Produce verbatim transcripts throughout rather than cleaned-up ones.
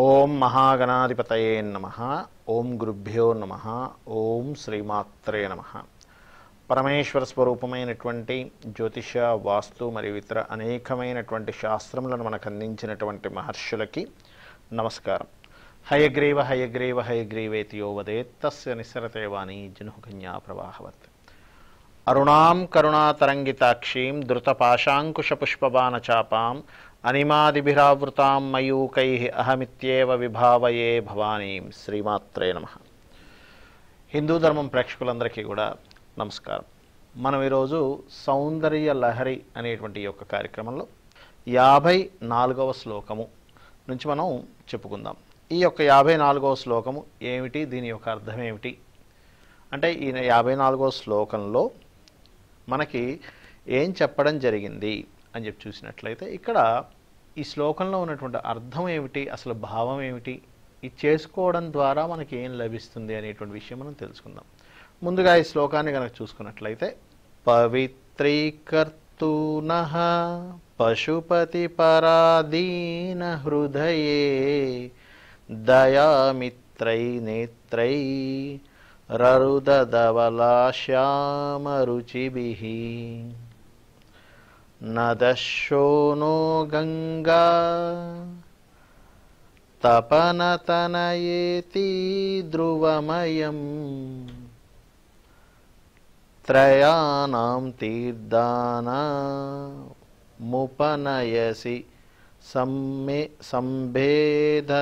ओम महागणाधिपतये नमः। ओम गुरुभ्यो नमः। ओम श्रीमात्रे नमः। परमेश्वर स्वरूपमैनटुवंटि ज्योतिष वास्तु मरियु इतर अनेकमैनटुवंटि शास्त्रमुलनु मनकु अंदिंचिनटुवंटि महर्षुलकि नमस्कारं। हयग्रीव हयग्रीव हयग्रीवेति यो वदेत् तस्य निस्सरते वाणी जनुः कन्या प्रवाहवत्। अरुणां करुणातरङ्गिताक्षीं द्रुतपाशाङ्कुशपुष्पबाणचापां अनिमादिभिरावृतां मयूकैः अहमित्येव विभावये भवानीं श्रीमात्रे नमः। हिंदू धर्मं प्रेक्षकुलंदरिकी कूडा नमस्कारं। మనం ఈ రోజు సౌందర్య లహరి అనేటువంటి ఒక కార్యక్రమంలో యాభై నాలుగవ శ్లోకము నుంచి మనం చెప్పుకుందాం। ఈ యొక్క యాభై నాలుగవ శ్లోకము ఏమిటి, దీని యొక్క అర్థం ఏమిటి అంటే ఈ యాభై నాలుగవ శ్లోకంలో మనకి ఏం చెప్పడం జరిగింది అని చెప్పి చూసినట్లయితే ఇక్కడ ఈ శ్లోకంలో ఉన్నటువంటి అర్థం ఏమిటి, అసలు భావం ఏమిటి, ఇది చేసుకోవడం ద్వారా మనకి ఏం లభిస్తుంది అనేటువంటి విషయం మనం తెలుసుకుందాం। ముందుగా ఈ శ్లోకాన్ని గనక చూసుకున్నట్లయితే పవిత్రీకర్తునః పశుపతి పరాధీన హృదయే దయామిత్రై నేత్రై రరుదదవలాశ్యామరుచిభిః नदशोनो गंगा तपनतनयेति ध्रुवमयं त्रयाणां तीर्धानां मुपनयसि सम्मे संभेद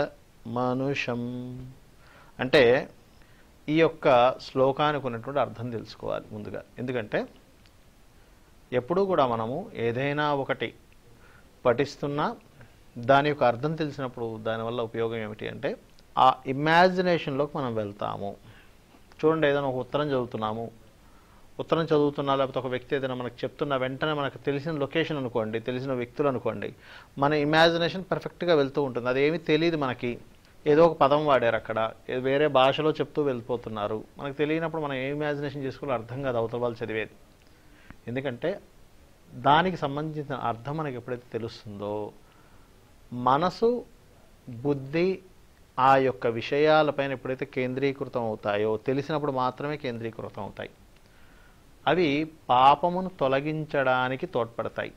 मनुषं। అంటే ఈ యొక్క శ్లోకానికి ఉన్నటువంటి అర్థం తెలుసుకోవాలి ముందుగా। ఎందుకంటే ఎప్పుడు కూడా మనము ఏదైనా ఒకటి పఠిస్తున్నా దాని యొక్క అర్థం తెలిసినప్పుడు దానివల్ల ఉపయోగం ఏమిటి అంటే ఆ ఇమాజినేషన్లోకి మనం వెళ్తాము। చూడండి, ఏదైనా ఒక ఉత్తరం చదువుతున్నాము, ఉత్తరం చదువుతున్నా లేకపోతే ఒక వ్యక్తి ఏదైనా మనకు చెప్తున్నా వెంటనే మనకు తెలిసిన లొకేషన్ అనుకోండి, తెలిసిన వ్యక్తులు అనుకోండి, మన ఇమాజినేషన్ పర్ఫెక్ట్గా వెళ్తూ ఉంటుంది। అదేమీ తెలియదు మనకి, ఏదో ఒక పదం వాడారు అక్కడ, వేరే భాషలో చెప్తూ వెళ్ళిపోతున్నారు, మనకు తెలియనప్పుడు మనం ఏ ఇమాజినేషన్ చేసుకోవాలో అర్థం కాదు అవతల వాళ్ళు చదివేది। ఎందుకంటే దానికి సంబంధించిన అర్థం మనకి ఎప్పుడైతే తెలుస్తుందో మనసు బుద్ధి ఆ యొక్క విషయాలపైన ఎప్పుడైతే కేంద్రీకృతం అవుతాయో తెలిసినప్పుడు మాత్రమే కేంద్రీకృతం అవుతాయి, అవి పాపమును తొలగించడానికి తోడ్పడతాయి।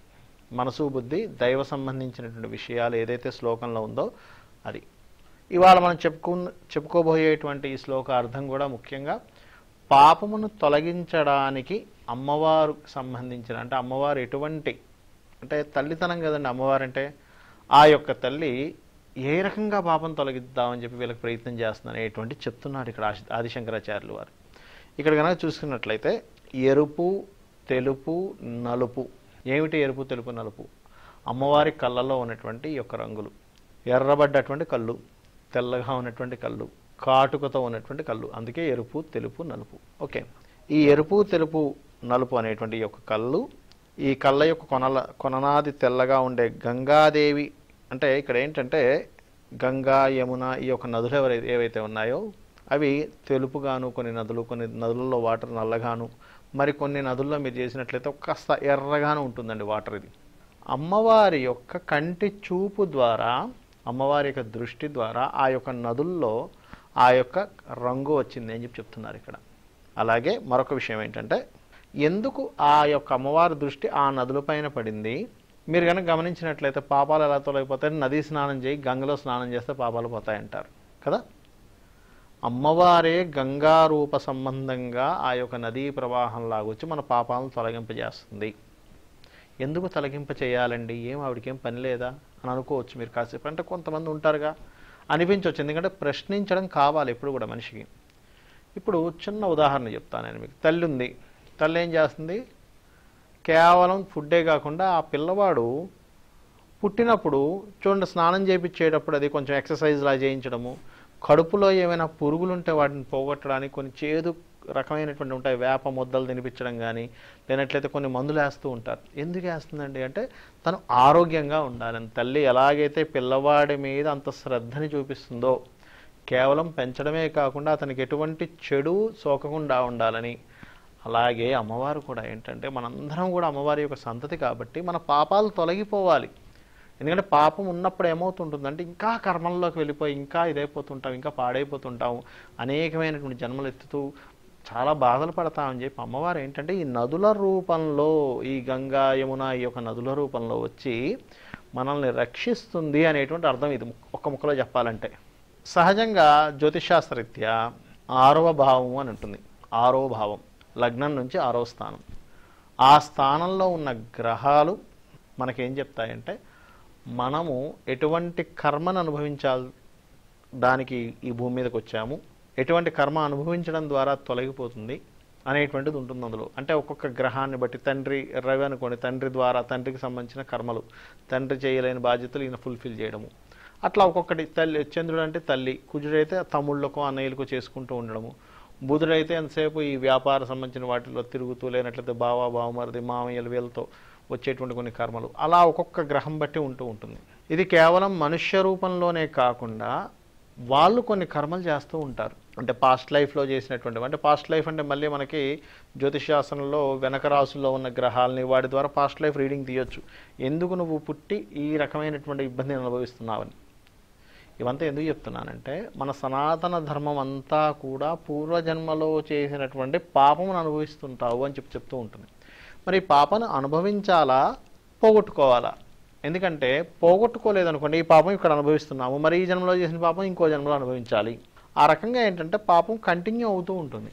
మనసు బుద్ధి దైవ సంబంధించినటువంటి విషయాలు ఏదైతే శ్లోకంలో ఉందో అది ఇవాళ మనం చెప్పుకు చెప్పుకోబోయేటువంటి ఈ శ్లోక అర్థం కూడా ముఖ్యంగా పాపమును తొలగించడానికి అమ్మవారు సంబంధించిన, అంటే అమ్మవారు ఎటువంటి అంటే తల్లితనం కదండి అమ్మవారు అంటే, ఆ యొక్క తల్లి ఏ రకంగా పాపం తొలగిద్దామని చెప్పి వీళ్ళకి ప్రయత్నం చేస్తున్నారు అనేటువంటి చెప్తున్నారు ఇక్కడ ఆదిశంకరాచార్యులు వారు। ఇక్కడ కనుక చూసుకున్నట్లయితే ఎరుపు తెలుపు నలుపు, ఏమిటి ఎరుపు తెలుపు నలుపు, అమ్మవారి కళ్ళలో ఉన్నటువంటి ఈ యొక్క రంగులు, ఎర్రబడ్డటువంటి కళ్ళు, తెల్లగా ఉన్నటువంటి కళ్ళు, కాటుకతో ఉన్నటువంటి కళ్ళు, అందుకే ఎరుపు తెలుపు నలుపు ఓకే। ఈ ఎరుపు తెలుపు నలుపు అనేటువంటి యొక్క కళ్ళు, ఈ కళ్ళ యొక్క కొనల కొననాది తెల్లగా ఉండే గంగాదేవి, అంటే ఇక్కడ ఏంటంటే గంగా యమున ఈ యొక్క నదులు ఎవరైతే ఏవైతే ఉన్నాయో అవి తెలుపుగాను, కొన్ని నదులు కొన్ని నదులలో వాటర్ నల్లగాను, మరి కొన్ని నదుల్లో మీరు చేసినట్లయితే కాస్త ఎర్రగాను ఉంటుందండి వాటర్। ఇది అమ్మవారి యొక్క కంటి చూపు ద్వారా, అమ్మవారి యొక్క దృష్టి ద్వారా ఆ యొక్క నదుల్లో ఆ యొక్క రంగు వచ్చింది అని చెప్పి చెప్తున్నారు ఇక్కడ। అలాగే మరొక విషయం ఏంటంటే ఎందుకు ఆ యొక్క అమ్మవారి దృష్టి ఆ నదులపైన పడింది, మీరు కనుక గమనించినట్లయితే పాపాలు ఎలా తొలగిపోతాయి, నదీ స్నానం చేయి గంగలో స్నానం చేస్తే పాపాలు పోతాయంటారు కదా। అమ్మవారే గంగా రూప సంబంధంగా ఆ యొక్క నదీ ప్రవాహం లాగొచ్చి మన పాపాలను తొలగింపజేస్తుంది। ఎందుకు తొలగింప చేయాలండి, ఏం ఆవిడకేం పని లేదా అని అనుకోవచ్చు మీరు కాసేపు, అంటే కొంతమంది ఉంటారుగా అనిపించవచ్చు। ఎందుకంటే ప్రశ్నించడం కావాలి ఎప్పుడు కూడా మనిషికి। ఇప్పుడు చిన్న ఉదాహరణ చెప్తాను నేను మీకు। తల్లి ఉంది, తల్లి ఏం చేస్తుంది, కేవలం ఫుడ్డే కాకుండా ఆ పిల్లవాడు పుట్టినప్పుడు చూడండి స్నానం చేయించేటప్పుడు అది కొంచెం ఎక్సర్సైజ్లా చేయించడము, కడుపులో ఏమైనా పురుగులు ఉంటే వాటిని పోగొట్టడానికి కొన్ని చేదు రకమైనటువంటి ఉంటాయి వేప ముద్దలు తినిపించడం కానీ, లేనట్లయితే కొన్ని మందులు వేస్తూ ఉంటారు। ఎందుకు వేస్తుందండి అంటే తను ఆరోగ్యంగా ఉండాలని। తల్లి ఎలాగైతే పిల్లవాడి మీద అంత శ్రద్ధని చూపిస్తుందో, కేవలం పెంచడమే కాకుండా అతనికి ఎటువంటి చెడు సోకకుండా ఉండాలని, అలాగే అమ్మవారు కూడా ఏంటంటే మనందరం కూడా అమ్మవారి యొక్క సంతతి కాబట్టి మన పాపాలు తొలగిపోవాలి, ఎందుకంటే పాపం ఉన్నప్పుడు ఏమవుతుంటుందంటే ఇంకా కర్మల్లోకి వెళ్ళిపోయి ఇంకా ఇదైపోతుంటాం, ఇంకా పాడైపోతుంటాం, అనేకమైనటువంటి జన్మలు ఎత్తుతూ చాలా బాధలు పడతామని చెప్పి అమ్మవారు ఏంటంటే ఈ నదుల రూపంలో, ఈ గంగా యమున ఈ యొక్క నదుల రూపంలో వచ్చి మనల్ని రక్షిస్తుంది అనేటువంటి అర్థం ఇది ఒక్క ముక్కలో చెప్పాలంటే. సహజంగా జ్యోతిషాస్త్రరీత్యా ఆరవ భావం అని ఉంటుంది. ఆరో భావం లగ్నం నుంచి ఆరో స్థానం. ఆ స్థానంలో ఉన్న గ్రహాలు మనకేం చెప్తాయంటే మనము ఎటువంటి కర్మను అనుభవించాలి, దానికి ఈ భూమి మీదకి వచ్చాము, ఎటువంటి కర్మ అనుభవించడం ద్వారా తొలగిపోతుంది అనేటువంటిది ఉంటుంది అందులో. అంటే ఒక్కొక్క గ్రహాన్ని బట్టి తండ్రి రవి అనుకోండి, తండ్రి ద్వారా తండ్రికి సంబంధించిన కర్మలు, తండ్రి చేయలేని బాధ్యతలు ఈయన ఫుల్ఫిల్ చేయడము, అట్లా ఒక్కొక్కటి. తల్లి చంద్రుడు అంటే తల్లి, కుజుడైతే తమ్ముళ్ళకో అన్నయ్యలకో చేసుకుంటూ ఉండడము, బుధుడైతే ఎంతసేపు ఈ వ్యాపార సంబంధించిన వాటిల్లో తిరుగుతూ, లేనట్లయితే బావా బావమరిది మామయ్యలు వీళ్ళతో వచ్చేటువంటి కొన్ని కర్మలు, అలా ఒక్కొక్క గ్రహం బట్టి ఉంటూ ఉంటుంది. ఇది కేవలం మనుష్య రూపంలోనే కాకుండా వాళ్ళు కొన్ని కర్మలు చేస్తూ ఉంటారు. అంటే పాస్ట్ లైఫ్లో చేసినటువంటి, అంటే పాస్ట్ లైఫ్ అంటే మళ్ళీ మనకి జ్యోతిషాసనంలో వెనక రాసుల్లో ఉన్న గ్రహాలని వాటి ద్వారా పాస్ట్ లైఫ్ రీడింగ్ తీయొచ్చు. ఎందుకు నువ్వు పుట్టి ఈ రకమైనటువంటి ఇబ్బందిని అనుభవిస్తున్నావని. ఇవంతా ఎందుకు చెప్తున్నానంటే మన సనాతన ధర్మం అంతా కూడా పూర్వజన్మలో చేసినటువంటి పాపమును అనుభవిస్తుంటావు అని చెప్పి చెప్తూ ఉంటుంది. మరి పాపను అనుభవించాలా, పోగొట్టుకోవాలా? ఎందుకంటే పోగొట్టుకోలేదనుకోండి ఈ పాపం ఇక్కడ అనుభవిస్తున్నాము, మరి ఈ జన్మలో చేసిన పాపం ఇంకో జన్మలో అనుభవించాలి. ఆ రకంగా ఏంటంటే పాపం కంటిన్యూ అవుతూ ఉంటుంది.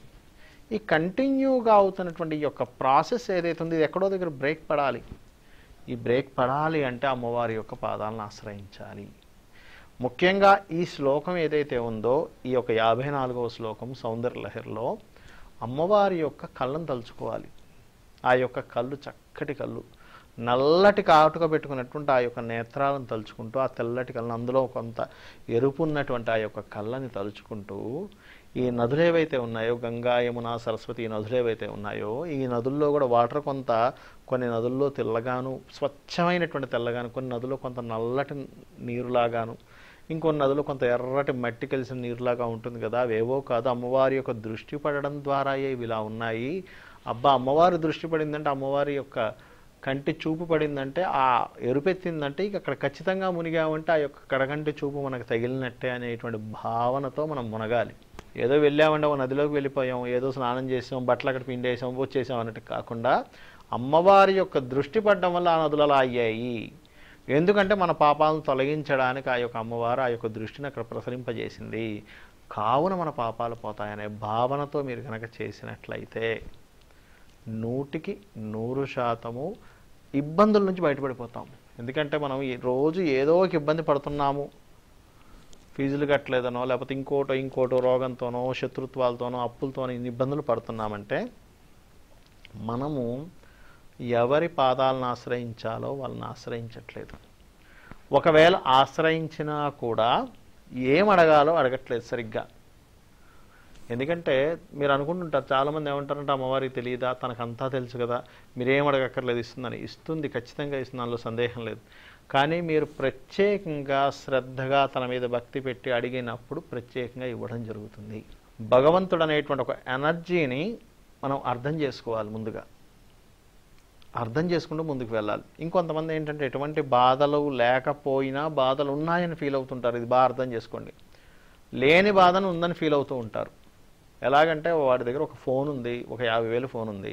ఈ కంటిన్యూగా అవుతున్నటువంటి ఈ యొక్క ప్రాసెస్ ఏదైతే ఉందో ఇది ఎక్కడో దగ్గర బ్రేక్ పడాలి. ఈ బ్రేక్ పడాలి అంటే అమ్మవారి యొక్క పాదాలను ఆశ్రయించాలి. ముఖ్యంగా ఈ శ్లోకం ఏదైతే ఉందో ఈ యొక్క యాభై నాలుగవ శ్లోకం సౌందర్య లహరిలో అమ్మవారి యొక్క కళ్ళను తలుచుకోవాలి. ఆ యొక్క కళ్ళు చక్కటి కళ్ళు, నల్లటి కాటుక పెట్టుకున్నటువంటి ఆ యొక్క నేత్రాలను తలుచుకుంటూ, ఆ తెల్లటి కళ్ళను అందులో కొంత ఎరుపు ఉన్నటువంటి ఆ యొక్క కళ్ళని తలుచుకుంటూ ఈ నదులు ఏవైతే ఉన్నాయో, గంగా యమున సరస్వతి ఈ నదులు ఏవైతే ఉన్నాయో, ఈ నదుల్లో కూడా వాటర్ కొంత, కొన్ని నదుల్లో తెల్లగాను స్వచ్ఛమైనటువంటి తెల్లగాను, కొన్ని నదుల్లో కొంత నల్లటి నీరులాగాను, ఇంకొన్ని నదులు కొంత ఎర్రటి మట్టి కలిసిన నీరులాగా ఉంటుంది కదా. అవేవో కాదు, అమ్మవారి యొక్క దృష్టి పడడం ద్వారా ఇవి ఇలా ఉన్నాయి. అబ్బా అమ్మవారి దృష్టి పడిందంటే, అమ్మవారి యొక్క కంటి చూపు పడిందంటే, ఆ ఎరుపెత్తిందంటే ఇక అక్కడ ఖచ్చితంగా మునిగామంటే ఆ యొక్క కడగంటి చూపు మనకు తగిలినట్టే అనేటువంటి భావనతో మనం మునగాలి. ఏదో వెళ్ళామంటే ఓ నదిలోకి వెళ్ళిపోయాం, ఏదో స్నానం చేసాం, బట్టలు అక్కడ పిండేసాం, వచ్చేసాం అన్నట్టు కాకుండా అమ్మవారి యొక్క దృష్టి పడడం వల్ల ఆ నదులు అలా అయ్యాయి. ఎందుకంటే మన పాపాలను తొలగించడానికి ఆ యొక్క అమ్మవారు ఆ యొక్క దృష్టిని అక్కడ ప్రసరింపజేసింది, కావున మన పాపాలు పోతాయనే భావనతో మీరు కనుక చేసినట్లయితే నూటికి నూరు శాతము ఇబ్బందుల నుంచి బయటపడిపోతాం. ఎందుకంటే మనం ఈ రోజు ఏదో ఒక ఇబ్బంది పడుతున్నాము, ఫీజులు కట్టలేదనో, లేకపోతే ఇంకోటో ఇంకోటో రోగంతోనో శత్రుత్వాలతోనో అప్పులతోనో ఇన్ని ఇబ్బందులు పడుతున్నామంటే మనము ఎవరి పాదాలను ఆశ్రయించాలో వాళ్ళని ఆశ్రయించట్లేదు. ఒకవేళ ఆశ్రయించినా కూడా ఏం అడగాలో అడగట్లేదు సరిగ్గా. ఎందుకంటే మీరు అనుకుంటుంటారు, చాలామంది ఏమంటారంటే అమ్మవారికి తెలియదా, తనకంతా తెలుసు కదా, మీరేం అడగక్కర్లేదు ఇస్తుందని. ఇస్తుంది, ఖచ్చితంగా ఇస్తుంది, అందులో సందేహం లేదు. కానీ మీరు ప్రత్యేకంగా శ్రద్ధగా తన మీద భక్తి పెట్టి అడిగినప్పుడు ప్రత్యేకంగా ఇవ్వడం జరుగుతుంది. భగవంతుడు అనేటువంటి ఒక ఎనర్జీని మనం అర్థం చేసుకోవాలి, ముందుగా అర్థం చేసుకుంటూ ముందుకు వెళ్ళాలి. ఇంకొంతమంది ఏంటంటే ఎటువంటి బాధలు లేకపోయినా బాధలు ఉన్నాయని ఫీల్ అవుతుంటారు. ఇది బాగా అర్థం చేసుకోండి. లేని బాధను ఉందని ఫీల్ అవుతూ ఉంటారు. ఎలాగంటే వాడి దగ్గర ఒక ఫోన్ ఉంది, ఒక యాభై వేలు ఫోన్ ఉంది,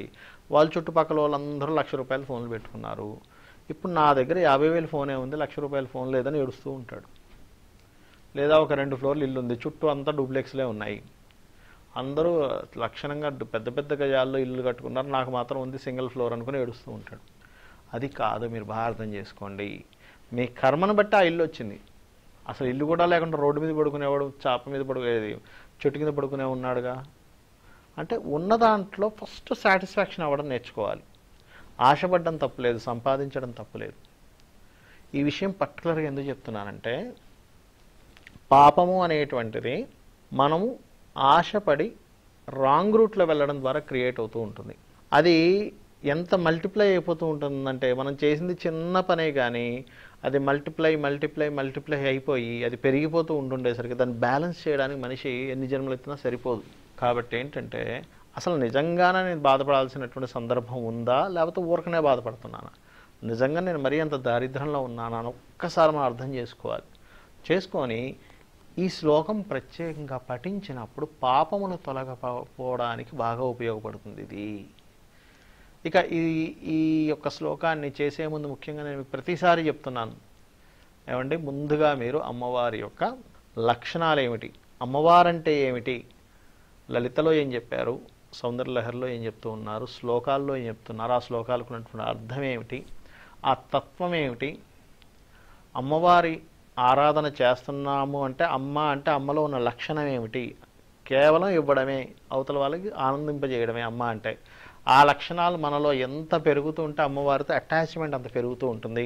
వాళ్ళ చుట్టుపక్కల వాళ్ళందరూ లక్ష రూపాయల ఫోన్లు పెట్టుకున్నారు. ఇప్పుడు నా దగ్గర యాభై వేలు ఫోనే ఉంది, లక్ష రూపాయల ఫోన్ లేదని ఏడుస్తూ ఉంటాడు. లేదా ఒక రెండు ఫ్లోర్లు ఇల్లు ఉంది, చుట్టూ అంతా డూప్లెక్స్లే ఉన్నాయి, అందరూ లక్షణంగా పెద్ద పెద్ద గజాల్లో ఇల్లు కట్టుకున్నారు, నాకు మాత్రం ఉంది సింగిల్ ఫ్లోర్ అనుకుని ఏడుస్తూ ఉంటాడు. అది కాదు, మీరు బాగా అర్థం చేసుకోండి. మీ కర్మను బట్టి ఆ ఇల్లు వచ్చింది. అసలు ఇల్లు కూడా లేకుండా రోడ్డు మీద పడుకునేవాడు, చాప మీద పడుకునేది, చెట్టు కింద పడుకునే ఉన్నాడుగా. అంటే ఉన్న దాంట్లో ఫస్ట్ సాటిస్ఫాక్షన్ అవ్వడం నేర్చుకోవాలి. ఆశపడడం తప్పులేదు, సంపాదించడం తప్పులేదు. ఈ విషయం పర్టికులర్గా ఎందుకు చెప్తున్నానంటే పాపము అనేటువంటిది మనము ఆశపడి రాంగ్ రూట్లో వెళ్ళడం ద్వారా క్రియేట్ అవుతూ ఉంటుంది. అది ఎంత మల్టిప్లై అయిపోతూ ఉంటుందంటే మనం చేసింది చిన్న పనే కానీ అది మల్టిప్లై మల్టిప్లై మల్టిప్లై అయిపోయి అది పెరిగిపోతూ ఉంటుండేసరికి దాన్ని బ్యాలెన్స్ చేయడానికి మనిషి ఎన్ని జన్మలు ఎత్తినా సరిపోదు. కాబట్టి ఏంటంటే అసలు నిజంగానే నేను బాధపడాల్సినటువంటి సందర్భం ఉందా, లేకపోతే ఊరకనే బాధపడుతున్నానా? నిజంగా నేను మరి అంత దారిద్ర్యంలో ఉన్నానని ఒక్కసారి మనం అర్థం చేసుకోవాలి. చేసుకొని ఈ శ్లోకం ప్రత్యేకంగా పఠించినప్పుడు పాపమును తొలగపోవడానికి బాగా ఉపయోగపడుతుంది ఇది. ఇక ఈ ఈ యొక్క శ్లోకాన్ని చేసే ముందు ముఖ్యంగా నేను ప్రతిసారి చెప్తున్నాను ఏమంటే, ముందుగా మీరు అమ్మవారి యొక్క లక్షణాలు ఏమిటి, అమ్మవారంటే ఏమిటి, లలితలో ఏం చెప్పారు, సౌందర్య లహరిలో ఏం చెప్తూ ఉన్నారు, శ్లోకాల్లో ఏం చెప్తున్నారు, ఆ శ్లోకాలకు ఉన్నటువంటి అర్థం ఏమిటి, ఆ తత్వం ఏమిటి, అమ్మవారి ఆరాధన చేస్తున్నాము అంటే అమ్మ అంటే అమ్మలో ఉన్న లక్షణం ఏమిటి, కేవలం ఇవ్వడమే, అవతల వాళ్ళకి ఆనందింపజేయడమే అమ్మ అంటే. ఆ లక్షణాలు మనలో ఎంత పెరుగుతూ ఉంటే అమ్మవారితో అటాచ్మెంట్ అంత పెరుగుతూ ఉంటుంది.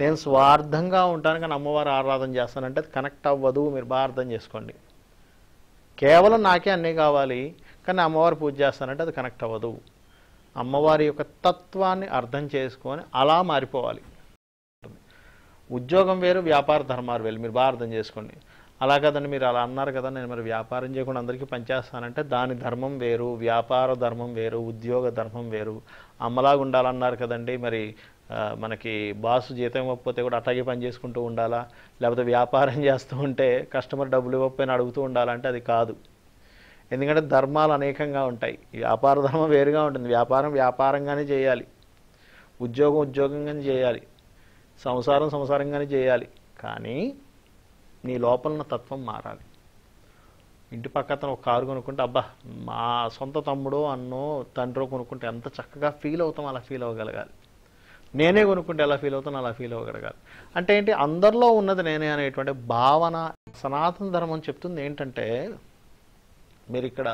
నేను స్వార్థంగా ఉంటాను కానీ అమ్మవారు ఆరాధన చేస్తానంటే కనెక్ట్ అవ్వదు, మీరు బాగా అర్థం చేసుకోండి. కేవలం నాకే అన్నీ కావాలి కానీ అమ్మవారు పూజ చేస్తానంటే అది కనెక్ట్ అవ్వదు. అమ్మవారి యొక్క తత్వాన్ని అర్థం చేసుకొని అలా మారిపోవాలి. ఉద్యోగం వేరు, వ్యాపార ధర్మాలు వేరు, మీరు బాగా అర్థం చేసుకోండి. అలా కదండి, మీరు అలా అన్నారు కదా నేను మరి వ్యాపారం చేయకుండా అందరికీ పనిచేస్తానంటే దాని ధర్మం వేరు, వ్యాపార ధర్మం వేరు, ఉద్యోగ ధర్మం వేరు. అమ్మలాగా ఉండాలన్నారు కదండి, మరి మనకి బాసు జీతం ఇవ్వకపోతే కూడా అట్లాగే పని చేసుకుంటూ ఉండాలా, లేకపోతే వ్యాపారం చేస్తూ ఉంటే కస్టమర్ డబ్బులు ఇవ్వకపోయినా అడుగుతూ ఉండాలంటే అది కాదు. ఎందుకంటే ధర్మాలు అనేకంగా ఉంటాయి. వ్యాపార ధర్మం వేరుగా ఉంటుంది, వ్యాపారం వ్యాపారంగానే చేయాలి, ఉద్యోగం ఉద్యోగంగానే చేయాలి, సంసారం సంసారంగానే చేయాలి. కానీ నీ లోపలన్న తత్వం మారాలి. ఇంటి పక్కన ఒక కారు కొనుక్కుంటే అబ్బా మా సొంత తమ్ముడో అన్నో తండ్రో కొనుక్కుంటే ఎంత చక్కగా ఫీల్ అవుతాం, అలా ఫీల్ అవ్వగలగాలి. నేనే కొనుక్కుంటే ఎలా ఫీల్ అవుతాను అలా ఫీల్ అవ్వగలగాలి. అంటే ఏంటి, అందరిలో ఉన్నది నేనే అనేటువంటి భావన. సనాతన ధర్మం చెప్తుంది ఏంటంటే, మీరు ఇక్కడ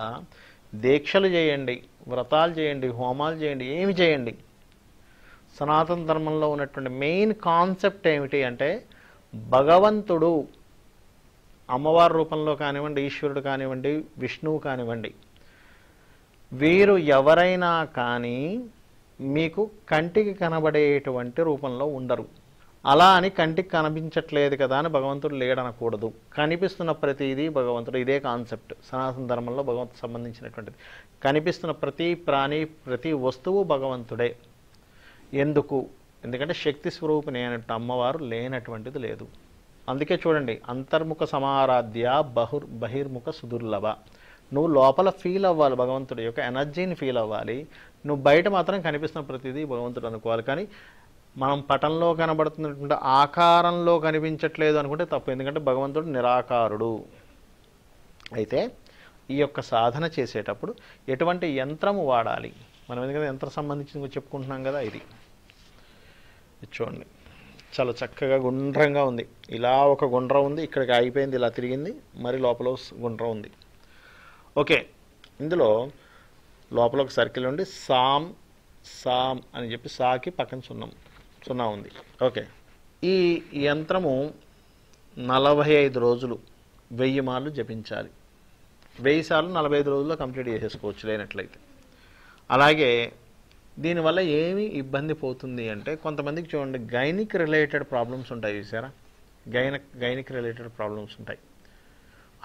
దీక్షలు చేయండి, వ్రతాలు చేయండి, హోమాలు చేయండి, ఏమి చేయండి, సనాతన ధర్మంలో ఉన్నటువంటి మెయిన్ కాన్సెప్ట్ ఏమిటి అంటే భగవంతుడు అమ్మవారి రూపంలో కానివ్వండి, ఈశ్వరుడు కానివ్వండి, విష్ణువు కానివ్వండి, వీరు ఎవరైనా కానీ మీకు కంటికి కనబడేటువంటి రూపంలో ఉండరు. అలా అని కంటికి కనిపించట్లేదు కదా అని భగవంతుడు లేడనకూడదు, కనిపిస్తున్న ప్రతిదీ భగవంతుడు. ఇదే కాన్సెప్ట్ సనాతన ధర్మంలో భగవంతుడికి సంబంధించినటువంటిది. కనిపిస్తున్న ప్రతి ప్రాణి ప్రతి వస్తువు భగవంతుడే. ఎందుకు? ఎందుకంటే శక్తి స్వరూపిణి అనేటువంటి అమ్మవారు లేనటువంటిది లేదు. అందుకే చూడండి, అంతర్ముఖ సమారాధ్య బహుర్ బహిర్ముఖ సుదుర్లభ. నువ్వు లోపల ఫీల్ అవ్వాలి, భగవంతుడి యొక్క ఎనర్జీని ఫీల్ అవ్వాలి. నువ్వు బయట మాత్రం కనిపిస్తున్న ప్రతిదీ భగవంతుడు అనుకోవాలి. కానీ మనం పటంలో కనబడుతున్నటువంటి ఆకారంలో కనిపించట్లేదు అనుకుంటే తప్పు, ఎందుకంటే భగవంతుడు నిరాకారుడు. అయితే ఈ యొక్క సాధన చేసేటప్పుడు ఎటువంటి యంత్రము వాడాలి మనం, ఎందుకంటే యంత్ర సంబంధించి చెప్పుకుంటున్నాం కదా. ఇది చూడండి, చాలా చక్కగా గుండ్రంగా ఉంది, ఇలా ఒక గుండ్రం ఉంది, ఇక్కడికి అయిపోయింది, ఇలా తిరిగింది, మరి లోపల గుండ్రం ఉంది. ఓకే, ఇందులో లోపల ఒక సర్కిల్ ఉండి సామ్ సామ్ అని చెప్పి సాకి పక్కన సున్నం సున్నా ఉంది. ఓకే, ఈ యంత్రము నలభై ఐదు రోజులు వెయ్యి మార్లు జపించాలి. వెయ్యి సార్లు నలభై ఐదు రోజుల్లో కంప్లీట్ చేసేసుకోవచ్చు లేనట్లయితే. అలాగే దీనివల్ల ఏమి ఇబ్బంది పోతుంది అంటే, కొంతమందికి చూడండి గైనిక్ రిలేటెడ్ ప్రాబ్లమ్స్ ఉంటాయి చూసారా, గైనక్ గైనిక్ రిలేటెడ్ ప్రాబ్లమ్స్ ఉంటాయి,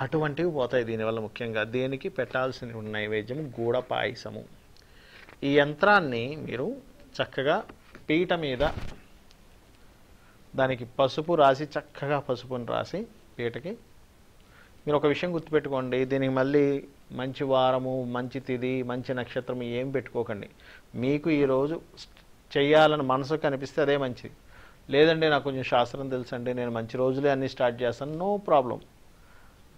అటువంటివి పోతాయి దీనివల్ల. ముఖ్యంగా దేనికి పెట్టాల్సిన నైవేద్యం గూడ పాయసము. ఈ యంత్రాన్ని మీరు చక్కగా పీట మీద దానికి పసుపు రాసి, చక్కగా పసుపుని రాసి పీటకి. మీరు ఒక విషయం గుర్తుపెట్టుకోండి, దీనికి మళ్ళీ మంచి వారము, మంచి తిది, మంచి నక్షత్రం ఏం పెట్టుకోకండి. మీకు ఈరోజు చేయాలని మనసుకు కనిపిస్తే అదే మంచిది. లేదండి నాకు కొంచెం శాస్త్రం తెలుసండి, నేను మంచి రోజులే అన్నీ స్టార్ట్ చేస్తాను, నో ప్రాబ్లం.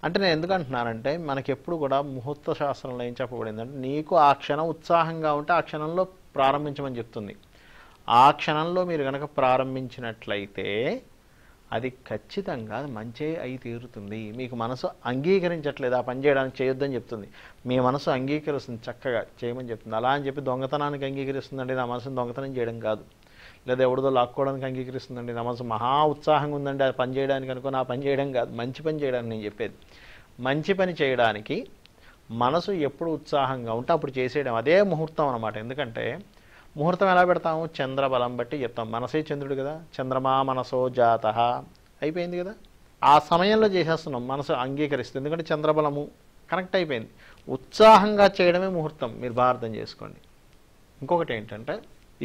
అంటే నేను ఎందుకు అంటున్నానంటే, మనకి ఎప్పుడు కూడా ముహూర్త శాస్త్రంలో ఏం చెప్పబడింది అంటే, నీకు ఆ క్షణం ఉత్సాహంగా ఉంటే ఆ క్షణంలో ప్రారంభించమని చెప్తుంది. ఆ క్షణంలో మీరు కనుక ప్రారంభించినట్లయితే అది ఖచ్చితంగా మంచి అయి తీరుతుంది. మీకు మనసు అంగీకరించట్లేదు ఆ పని చేయడానికి, చేయొద్దని చెప్తుంది, మీ మనసు అంగీకరిస్తుంది, చక్కగా చేయమని చెప్తుంది. అలా అని చెప్పి దొంగతనానికి అంగీకరిస్తుందండి, నా మనసును దొంగతనం చేయడం కాదు. లేదా ఎవరిదో లాక్కోవడానికి అంగీకరిస్తుందండి, నా మనసు మహా ఉత్సాహంగా ఉందండి అది పని చేయడానికి అనుకోని, ఆ పని చేయడం కాదు, మంచి పని చేయడానికి నేను చెప్పేది. మంచి పని చేయడానికి మనసు ఎప్పుడు ఉత్సాహంగా ఉంటే అప్పుడు చేసేయడం, అదే ముహూర్తం అనమాట. ఎందుకంటే ముహూర్తం ఎలా పెడతాము, చంద్రబలం బట్టి చెప్తాం. మనసే చంద్రుడు కదా, చంద్రమా మనసో జాత అయిపోయింది కదా, ఆ సమయంలో చేసేస్తున్నాం, మనసు అంగీకరిస్తుంది, ఎందుకంటే చంద్రబలము కనెక్ట్ అయిపోయింది. ఉత్సాహంగా చేయడమే ముహూర్తం, మీరు బాగా అర్థం చేసుకోండి. ఇంకొకటి ఏంటంటే,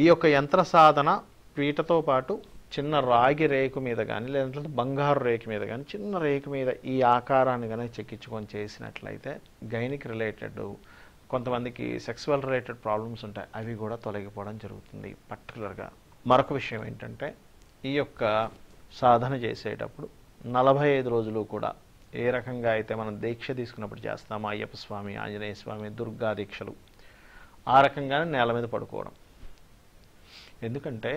ఈ యొక్క యంత్ర సాధన పీటతో పాటు చిన్న రాగి రేకు మీద గాని లేదంటే బంగారు రేకు మీద గాని చిన్న రేకు మీద ఈ ఆకారాన్ని గాని చెక్కించుకొని చేసినట్లయితే గైనిక్ రిలేటెడ్ కొంతమందికి సెక్సువల్ రిలేటెడ్ ప్రాబ్లమ్స్ ఉంటాయి అవి కూడా తొలగిపోవడం జరుగుతుంది పర్టిక్యులర్ గా మరొక విషయం ఏంటంటే ఈ యొక్క సాధన చేసేటప్పుడు నలభై ఐదు రోజులు కూడా ఏ రకంగా అయితే మనం దీక్ష తీసుకున్నప్పుడు చేస్తామో అయ్యప్ప స్వామి ఆంజనేయ స్వామి దుర్గా దీక్షలు ఆ రకంగా నేల మీద పడుకోవడం ఎందుకంటే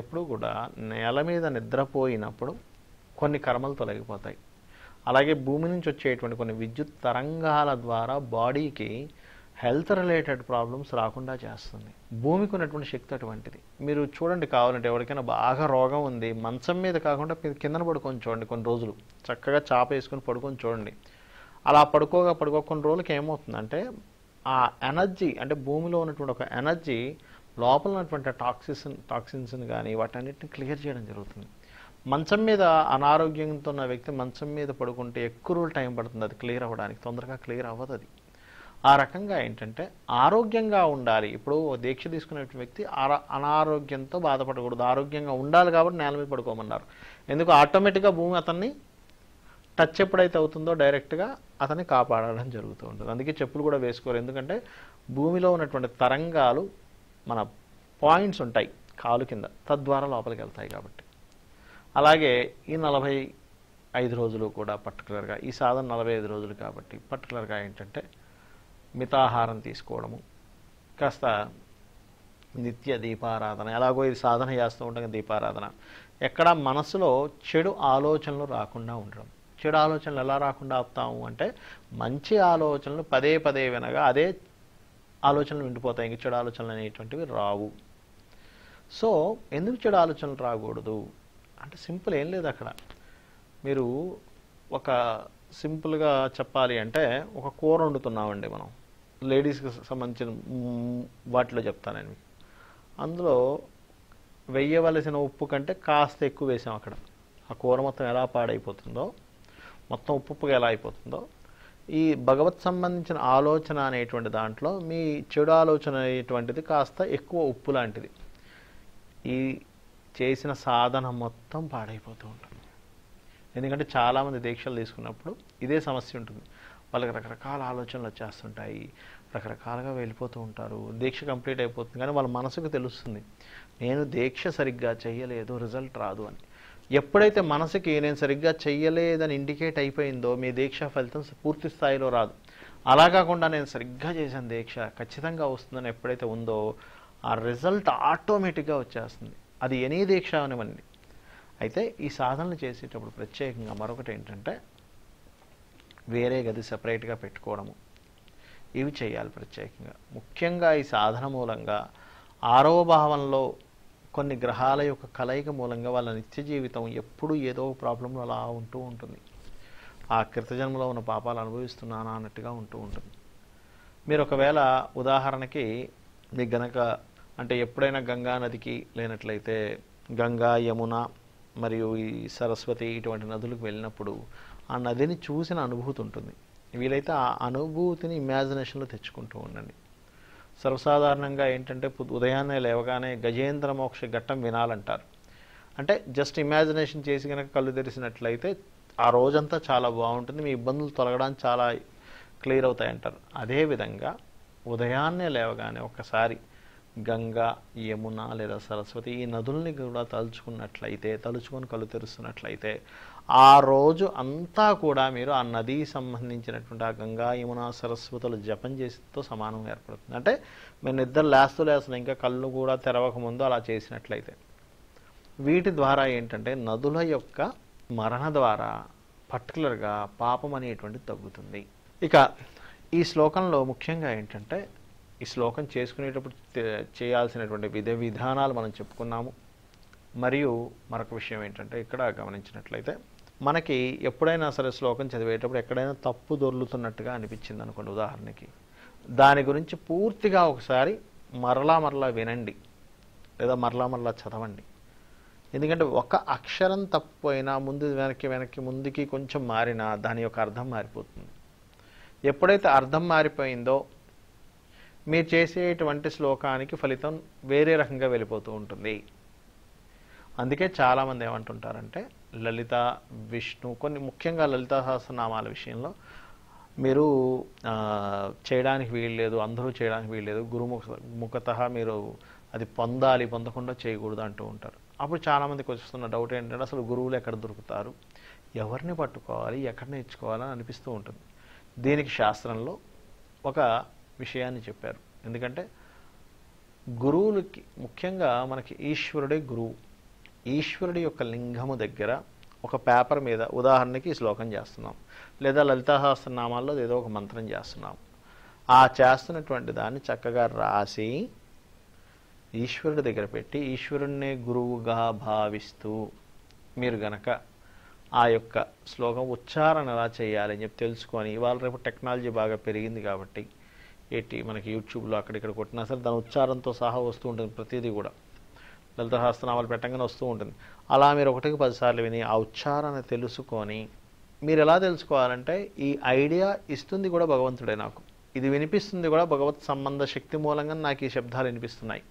ఎప్పుడూ కూడా నేల మీద నిద్రపోయినప్పుడు కొన్ని కర్మలు తొలగిపోతాయి అలాగే భూమి నుంచి వచ్చేటువంటి కొన్ని విద్యుత్ తరంగాల ద్వారా బాడీకి హెల్త్ రిలేటెడ్ ప్రాబ్లమ్స్ రాకుండా చేస్తుంది భూమికి ఉన్నటువంటి శక్తి అటువంటిది మీరు చూడండి కావాలంటే ఎవరికైనా బాగా రోగం ఉంది మంచం మీద కాకుండా కిందన పడుకొని చూడండి కొన్ని రోజులు చక్కగా చాప వేసుకొని పడుకొని చూడండి అలా పడుకోగా పడుకో కొన్ని రోజులకి ఏమవుతుందంటే ఆ ఎనర్జీ అంటే భూమిలో ఉన్నటువంటి ఒక ఎనర్జీ లోపల ఉన్నటువంటి టాక్సిన్స్ టాక్సిన్స్ని కానీ వాటన్నిటిని క్లియర్ చేయడం జరుగుతుంది మంచం మీద అనారోగ్యంతో ఉన్న వ్యక్తి మంచం మీద పడుకుంటే ఎక్కువ రోజులు టైం పడుతుంది అది క్లియర్ అవ్వడానికి తొందరగా క్లియర్ అవ్వదు అది ఆ రకంగా ఏంటంటే ఆరోగ్యంగా ఉండాలి ఇప్పుడు దీక్ష తీసుకునే వ్యక్తి అనారోగ్యంతో బాధపడకూడదు ఆరోగ్యంగా ఉండాలి కాబట్టి నేల మీద పడుకోమన్నారు ఎందుకు ఆటోమేటిక్గా భూమి అతన్ని టచ్ ఎప్పుడైతే అవుతుందో డైరెక్ట్గా అతన్ని కాపాడడం జరుగుతూ ఉంటుంది అందుకే చెప్పులు కూడా వేసుకోరు ఎందుకంటే భూమిలో ఉన్నటువంటి తరంగాలు మన పాయింట్స్ ఉంటాయి కాలు కింద తద్వారా లోపలికి వెళ్తాయి కాబట్టి అలాగే ఈ నలభై ఐదు రోజులు కూడా పర్టికులర్గా ఈ సాధన నలభై ఐదు రోజులు కాబట్టి పర్టికులర్గా ఏంటంటే మితాహారం తీసుకోవడము కాస్త నిత్య దీపారాధన ఎలాగో ఇది సాధన చేస్తూ ఉండగా దీపారాధన ఎక్కడ మనసులో చెడు ఆలోచనలు రాకుండా ఉండడం చెడు ఆలోచనలు ఎలా రాకుండా ఆపుతాము అంటే మంచి ఆలోచనలు పదే పదే వినగా అదే ఆలోచనలు విండిపోతాయి ఇంక చెడు ఆలోచనలు అనేటువంటివి రావు సో ఎందుకు చెడు ఆలోచనలు రాకూడదు అంటే సింపుల్ ఏం లేదు అక్కడ మీరు ఒక సింపుల్గా చెప్పాలి అంటే ఒక కూర వండుతున్నామండి మనం లేడీస్కి సంబంధించిన వాటిలో చెప్తాను నేను అందులో వేయవలసిన ఉప్పు కంటే కాస్త ఎక్కువ వేసాం అక్కడ ఆ కూర మొత్తం ఎలా పాడైపోతుందో మొత్తం ఉప్పుగా ఎలా అయిపోతుందో ఈ భగవత్ సంబంధించిన ఆలోచన అనేటువంటి దాంట్లో మీ చెడు ఆలోచన అనేటువంటిది కాస్త ఎక్కువ ఉప్పు లాంటిది ఈ చేసిన సాధన మొత్తం పాడైపోతూ ఉంటుంది ఎందుకంటే చాలామంది దీక్షలు తీసుకున్నప్పుడు ఇదే సమస్య ఉంటుంది వాళ్ళకి రకరకాల ఆలోచనలు వచ్చేస్తుంటాయి రకరకాలుగా వెళ్ళిపోతూ ఉంటారు దీక్ష కంప్లీట్ అయిపోతుంది కానీ వాళ్ళ మనసుకు తెలుస్తుంది నేను దీక్ష సరిగ్గా చేయలేదు రిజల్ట్ రాదు అని ఎప్పుడైతే మనసుకి నేను సరిగ్గా చెయ్యలేదని ఇండికేట్ అయిపోయిందో మీ దీక్ష ఫలితం పూర్తి స్థాయిలో రాదు అలా కాకుండా నేను సరిగ్గా చేశాను దీక్ష ఖచ్చితంగా వస్తుందని ఎప్పుడైతే ఉందో ఆ రిజల్ట్ ఆటోమేటిక్గా వచ్చేస్తుంది అది ఎనీ దీక్ష అనివ్వండి అయితే ఈ సాధనలు చేసేటప్పుడు ప్రత్యేకంగా మరొకటి ఏంటంటే వేరే గది సపరేట్గా పెట్టుకోవడము ఇవి చేయాలి ప్రత్యేకంగా ముఖ్యంగా ఈ సాధన మూలంగా ఆరవ భావంలో కొన్ని గ్రహాల యొక్క కలయిక మూలంగా వాళ్ళ నిత్య జీవితం ఎప్పుడూ ఏదో ప్రాబ్లంలో అలా ఉంటూ ఉంటుంది ఆ కృతజన్మలో ఉన్న పాపాలు అనుభవిస్తున్నానా అన్నట్టుగా ఉంటూ ఉంటుంది మీరు ఒకవేళ ఉదాహరణకి మీ గనక అంటే ఎప్పుడైనా గంగా నదికి లేనట్లయితే గంగా యమున మరియు ఈ సరస్వతి ఇటువంటి నదులకు వెళ్ళినప్పుడు ఆ నదిని చూసిన అనుభూతి ఉంటుంది వీలైతే ఆ అనుభూతిని ఇమాజినేషన్లో తెచ్చుకుంటూ ఉండండి సర్వసాధారణంగా ఏంటంటే ఉదయాన్నే లేవగానే గజేంద్ర మోక్ష ఘట్టం వినాలంటారు అంటే జస్ట్ ఇమాజినేషన్ చేసి కనుక కళ్ళు తెరిసినట్లయితే ఆ రోజంతా చాలా బాగుంటుంది మీ ఇబ్బందులు తొలగడానికి చాలా క్లియర్ అవుతాయంటారు అదేవిధంగా ఉదయాన్నే లేవగానే ఒక్కసారి గంగా యమున లేదా సరస్వతి ఈ నదుల్ని కూడా తలుచుకున్నట్లయితే తలుచుకొని కళ్ళు తెరుస్తున్నట్లయితే ఆ రోజు అంతా కూడా మీరు ఆ నది సంబంధించినటువంటి ఆ గంగా యమున సరస్వతులు జపం చేసేతో సమానం ఏర్పడుతుంది అంటే మీరు నిద్ర లేస్తూ లేస్తున్నా ఇంకా కళ్ళు కూడా తెరవకముందు అలా చేసినట్లయితే వీటి ద్వారా ఏంటంటే నదుల యొక్క మరణ ద్వారా పర్టికులర్గా పాపం అనేటువంటిది తగ్గుతుంది ఇక ఈ శ్లోకంలో ముఖ్యంగా ఏంటంటే ఈ శ్లోకం చేసుకునేటప్పుడు చేయాల్సినటువంటి విధ విధానాలు మనం చెప్పుకున్నాము మరియు మరొక విషయం ఏంటంటే ఇక్కడ గమనించినట్లయితే మనకి ఎప్పుడైనా సరే శ్లోకం చదివేటప్పుడు ఎక్కడైనా తప్పు దొర్లుతున్నట్టుగా అనిపించింది అనుకోండి ఉదాహరణకి దాని గురించి పూర్తిగా ఒకసారి మరలా మరలా వినండి లేదా మరలా మరలా చదవండి ఎందుకంటే ఒక అక్షరం తప్పు అయినా ముందు వెనక్కి వెనక్కి ముందుకి కొంచెం మారినా దాని యొక్క అర్థం మారిపోతుంది ఎప్పుడైతే అర్థం మారిపోయిందో మీరు చేసేటువంటి శ్లోకానికి ఫలితం వేరే రకంగా వెళ్ళిపోతూ ఉంటుంది అందుకే చాలా మంది ఏమంటుంటారంటే లలిత విష్ణు కొన్ని ముఖ్యంగా లలిత సహస్రనామాల విషయంలో మీరు చేయడానికి వీలు లేదు, అందరూ చేయడానికి వీలు లేదు, గురుముఖ ముఖతః మీరు అది పొందాలి పొందకుండా చేయకూడదు అంటూ ఉంటారు. అప్పుడు చాలామందికి వస్తున్న డౌట్ ఏంటంటే అసలు గురువులు ఎక్కడ దొరుకుతారు, ఎవరిని పట్టుకోవాలి, ఎక్కడ నేర్చుకోవాలని అనిపిస్తూ ఉంటుంది. దీనికి శాస్త్రంలో ఒక విషయాన్ని చెప్పారు. ఎందుకంటే గురువులకి ముఖ్యంగా మనకి ఈశ్వరుడే గురువు. ఈశ్వరుడి యొక్క లింగము దగ్గర ఒక పేపర్ మీద ఉదాహరణకి శ్లోకం చేస్తున్నాం, లేదా లలితా సహస్రనామాల్లో ఏదో ఒక మంత్రం చేస్తున్నాం. ఆ చేస్తున్నటువంటి దాన్ని చక్కగా రాసి ఈశ్వరుడి దగ్గర పెట్టి ఈశ్వరుణ్ణే గురువుగా భావిస్తూ మీరు గనక ఆ యొక్క శ్లోకం ఉచ్చారణ ఎలా చేయాలని చెప్పి తెలుసుకొని, ఇవాళ రేపు టెక్నాలజీ బాగా పెరిగింది కాబట్టి ఏంటి మనకి యూట్యూబ్లో అక్కడిక్కడ కొట్టినా సరే దాని ఉచ్చారణతో సహా వస్తూ ఉంటుంది ప్రతిదీ కూడా. లలిత సహస్రనామాలు పెట్టంగానే వస్తూ ఉంటుంది. అలా మీరు ఒకటికి పదిసార్లు విని ఆ ఉచ్చారణ తెలుసుకొని, మీరు ఎలా తెలుసుకోవాలంటే ఈ ఐడియా ఇస్తుంది కూడా భగవంతుడే, నాకు ఇది వినిపిస్తుంది కూడా భగవత్ సంబంధ శక్తి మూలంగా నాకు ఈ శబ్దాలు వినిపిస్తున్నాయి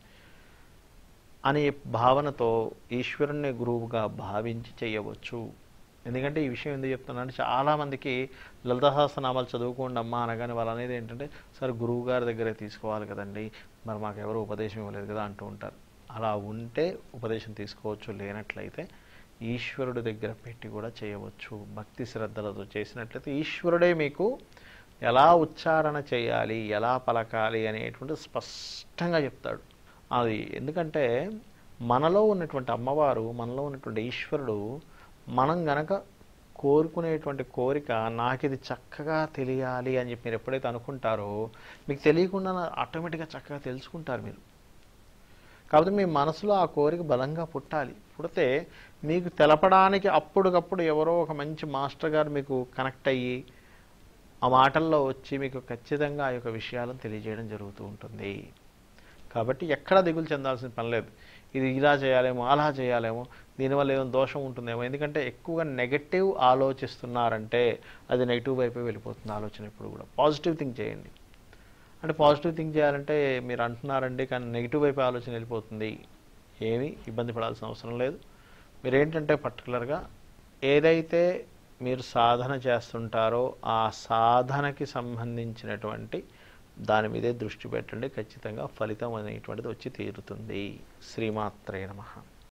అనే భావనతో ఈశ్వరుణ్ణి గురువుగా భావించి చేయవచ్చు. ఎందుకంటే ఈ విషయం ఎందుకు చెప్తున్నా అంటే చాలామందికి లలిత సహస్రనామాలు చదువుకోండి అమ్మా అనగానే వాళ్ళు అనేది ఏంటంటే సార్ గురువు గారి దగ్గరే తీసుకోవాలి కదండి, మరి మాకు ఎవరు ఉపదేశం ఇవ్వలేదు కదా అంటూ ఉంటారు. అలా ఉంటే ఉపదేశం తీసుకోవచ్చు, లేనట్లయితే ఈశ్వరుడి దగ్గర పెట్టి కూడా చేయవచ్చు. భక్తి శ్రద్ధలతో చేసినట్లయితే ఈశ్వరుడే మీకు ఎలా ఉచ్చారణ చేయాలి, ఎలా పలకాలి అనేటువంటి స్పష్టంగా చెప్తాడు. అది ఎందుకంటే మనలో ఉన్నటువంటి అమ్మవారు, మనలో ఉన్నటువంటి ఈశ్వరుడు, మనం గనక కోరుకునేటువంటి కోరిక నాకు ఇది చక్కగా తెలియాలి అని చెప్పి మీరు ఎప్పుడైతే అనుకుంటారో మీకు తెలియకుండా ఆటోమేటిక్గా చక్కగా తెలుసుకుంటారు మీరు. కాబట్టి మీ మనసులో ఆ కోరిక బలంగా పుట్టాలి. పుడితే మీకు తెలపడానికి అప్పటికప్పుడు ఎవరో ఒక మంచి మాస్టర్ గారు మీకు కనెక్ట్ అయ్యి ఆ మాటల్లో వచ్చి మీకు ఖచ్చితంగా ఆ యొక్క విషయాలను తెలియజేయడం జరుగుతూ ఉంటుంది. కాబట్టి ఎక్కడ దిగులు చెందాల్సిన పని లేదు. ఇది ఇలా చేయాలేమో అలా చేయాలేమో దీనివల్ల ఏదో దోషం ఉంటుందేమో, ఎందుకంటే ఎక్కువగా నెగటివ్ ఆలోచిస్తున్నారంటే అది నెగిటివ్ వైపే వెళ్ళిపోతుంది ఆలోచన. ఎప్పుడు కూడా పాజిటివ్ థింక్ చేయండి. అంటే పాజిటివ్ థింక్ చేయాలంటే మీరు అంటున్నారండి కానీ నెగిటివ్ వైపు ఆలోచన వెళ్ళిపోతుంది. ఏమీ ఇబ్బంది పడాల్సిన అవసరం లేదు. మీరేంటంటే పర్టికులర్గా ఏదైతే మీరు సాధన చేస్తుంటారో ఆ సాధనకి సంబంధించినటువంటి దాని మీదే దృష్టి పెట్టండి. ఖచ్చితంగా ఫలితం అనేటువంటిది వచ్చి తీరుతుంది. శ్రీమాత్రే నమః.